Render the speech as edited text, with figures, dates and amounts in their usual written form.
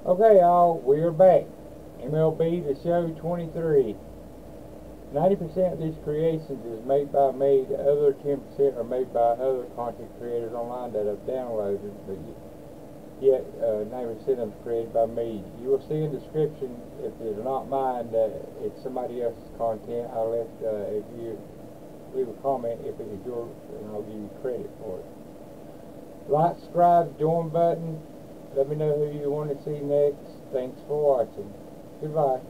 Okay, y'all, we're back. MLB The Show 23. 90% of these creations is made by me. The other 10% are made by other content creators online that have downloaded, but yet 90% of them created by me. You will see in the description, if it's not mine, that it's somebody else's content. I left, if you leave a comment, if it's yours, and I'll give you credit for it. Like, subscribe, join button. Let me know who you want to see next. Thanks for watching. Goodbye.